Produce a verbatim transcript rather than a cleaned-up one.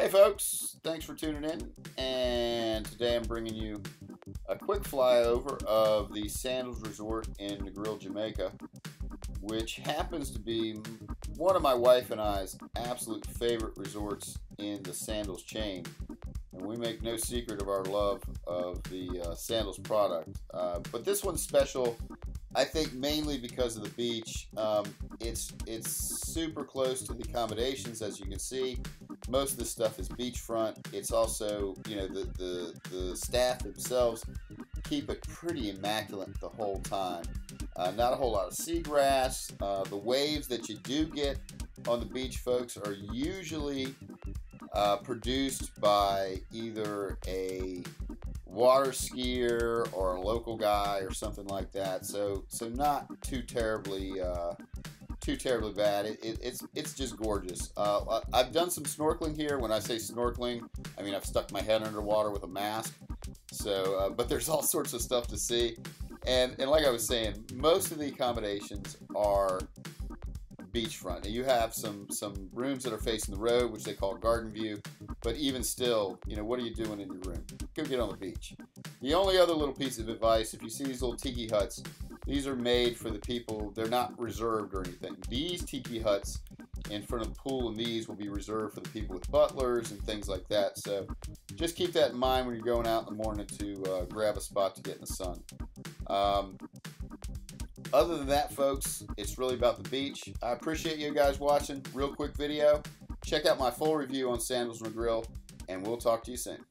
Hey folks, thanks for tuning in, and today I'm bringing you a quick flyover of the Sandals Resort in Negril, Jamaica, which happens to be one of my wife and I's absolute favorite resorts in the Sandals chain, and we make no secret of our love of the uh, Sandals product, uh, but this one's special, I think, mainly because of the beach. Um, it's, it's super close to the accommodations, as you can see. Most of this stuff is beachfront. It's also, you know, the, the, the staff themselves keep it pretty immaculate the whole time. Uh, not a whole lot of seagrass. Uh, the waves that you do get on the beach, folks, are usually uh, produced by either a water skier or a local guy or something like that. So, so not too terribly, uh, too terribly bad. It, it, it's, it's just gorgeous. Uh, I've done some snorkeling here. When I say snorkeling, I mean I've stuck my head underwater with a mask. So, uh, but there's all sorts of stuff to see. And and like I was saying, most of the accommodations are beachfront. And you have some some rooms that are facing the road, which they call garden view. But even still, you know, what are you doing in your room? Go get on the beach. The only other little piece of advice, if you see these little tiki huts, these are made for the people. They're not reserved or anything. These tiki huts in front of the pool and these will be reserved for the people with butlers and things like that. So just keep that in mind when you're going out in the morning to uh, grab a spot to get in the sun. Um, Other than that, folks, it's really about the beach. I appreciate you guys watching. Real quick video. Check out my full review on Sandals Negril, and we'll talk to you soon.